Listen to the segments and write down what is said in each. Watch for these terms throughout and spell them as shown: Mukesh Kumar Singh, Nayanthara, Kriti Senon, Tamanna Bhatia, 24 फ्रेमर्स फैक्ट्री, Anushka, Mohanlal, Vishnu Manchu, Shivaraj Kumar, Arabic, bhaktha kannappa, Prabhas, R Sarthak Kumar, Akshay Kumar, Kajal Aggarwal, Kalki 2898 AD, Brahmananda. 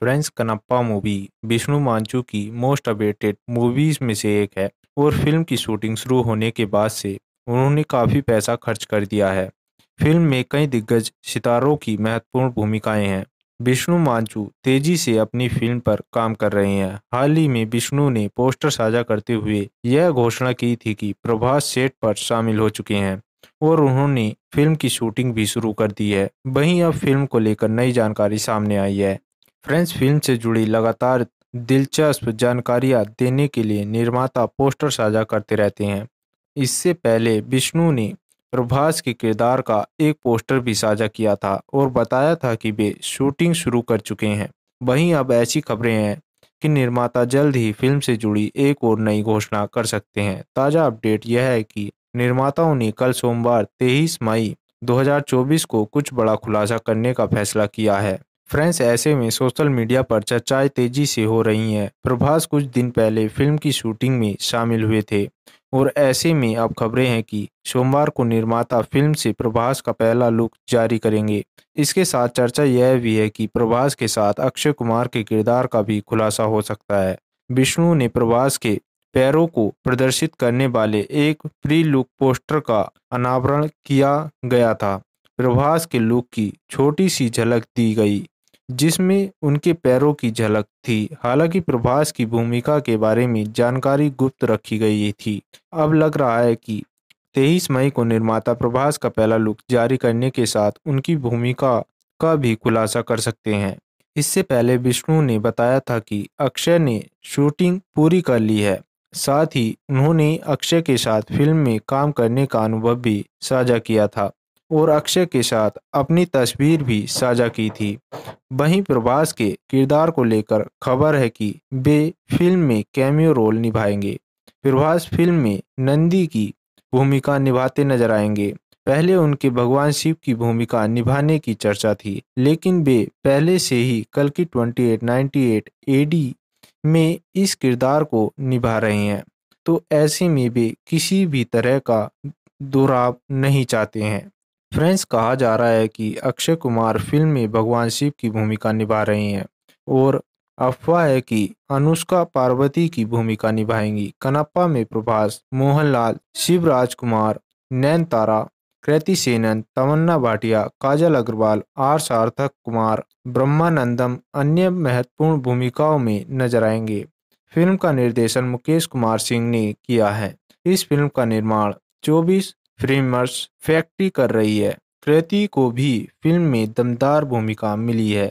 French Kannappa movie Vishnu Manchu की most awaited movies में से एक है और फिल्म की शूटिंग शुरू होने के बाद से उन्होंने काफ़ी पैसा खर्च कर दिया है। फिल्म में कई दिग्गज सितारों की महत्वपूर्ण भूमिकाएं हैं। विष्णु मांचू तेजी से अपनी फिल्म पर काम कर रहे हैं। हाल ही में विष्णु ने पोस्टर साझा करते हुए यह घोषणा की थी कि प्रभास सेट पर शामिल हो चुके हैं और उन्होंने फिल्म की शूटिंग भी शुरू कर दी है। वहीं अब फिल्म को लेकर नई जानकारी सामने आई है। फ्रेंच फिल्म से जुड़ी लगातार दिलचस्प जानकारियां देने के लिए निर्माता पोस्टर साझा करते रहते हैं। इससे पहले विष्णु ने प्रभास के किरदार का एक पोस्टर भी साझा किया था और बताया था कि वे शूटिंग शुरू कर चुके हैं। वहीं अब ऐसी खबरें हैं कि निर्माता जल्द ही फिल्म से जुड़ी एक और नई घोषणा कर सकते हैं। ताज़ा अपडेट यह है कि निर्माताओं ने कल सोमवार 23 मई 2024 को कुछ बड़ा खुलासा करने का फैसला किया है। फ्रेंड्स, ऐसे में सोशल मीडिया पर चर्चाएं तेजी से हो रही हैं। प्रभास कुछ दिन पहले फिल्म की शूटिंग में शामिल हुए थे और ऐसे में अब खबरें हैं कि सोमवार को निर्माता फिल्म से प्रभास का पहला लुक जारी करेंगे। इसके साथ चर्चा यह भी है कि प्रभास के साथ अक्षय कुमार के किरदार का भी खुलासा हो सकता है। विष्णु ने प्रभास के पैरों को प्रदर्शित करने वाले एक प्री लुक पोस्टर का अनावरण किया गया था। प्रभास के लुक की छोटी सी झलक दी गई जिसमें उनके पैरों की झलक थी। हालांकि प्रभास की भूमिका के बारे में जानकारी गुप्त रखी गई थी। अब लग रहा है कि 23 मई को निर्माता प्रभास का पहला लुक जारी करने के साथ उनकी भूमिका का भी खुलासा कर सकते हैं। इससे पहले विष्णु ने बताया था कि अक्षय ने शूटिंग पूरी कर ली है। साथ ही उन्होंने अक्षय के साथ फिल्म में काम करने का अनुभव भी साझा किया था और अक्षय के साथ अपनी तस्वीर भी साझा की थी। वहीं प्रभास के किरदार को लेकर खबर है कि वे फिल्म में कैमियो रोल निभाएंगे। प्रभास फिल्म में नंदी की भूमिका निभाते नजर आएंगे। पहले उनके भगवान शिव की भूमिका निभाने की चर्चा थी, लेकिन वे पहले से ही कल्कि 2898 AD में इस किरदार को निभा रहे हैं, तो ऐसे में वे किसी भी तरह का दोहराव नहीं चाहते हैं। फ्रेंड्स, कहा जा रहा है कि अक्षय कुमार फिल्म में भगवान शिव की भूमिका निभा रहे हैं और अफवाह है कि अनुष्का पार्वती की भूमिका निभाएंगी। कन्नप्पा में प्रभास, मोहनलाल, शिवराज कुमार, नयनतारा, कृति सेनन, तमन्ना भाटिया, काजल अग्रवाल, आर सार्थक कुमार, ब्रह्मानंदम अन्य महत्वपूर्ण भूमिकाओं में नजर आएंगे। फिल्म का निर्देशन मुकेश कुमार सिंह ने किया है। इस फिल्म का निर्माण 24 फ्रेमर्स फैक्ट्री कर रही है। कृति को भी फिल्म में दमदार भूमिका मिली है।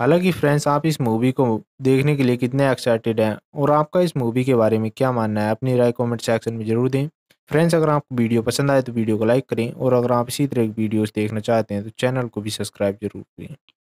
हालांकि फ्रेंड्स, आप इस मूवी को देखने के लिए कितने एक्साइटेड हैं और आपका इस मूवी के बारे में क्या मानना है, अपनी राय कमेंट सेक्शन में जरूर दें। फ्रेंड्स, अगर आपको वीडियो पसंद आए तो वीडियो को लाइक करें और अगर आप इसी तरह की वीडियोस देखना चाहते हैं तो चैनल को भी सब्सक्राइब जरूर करें।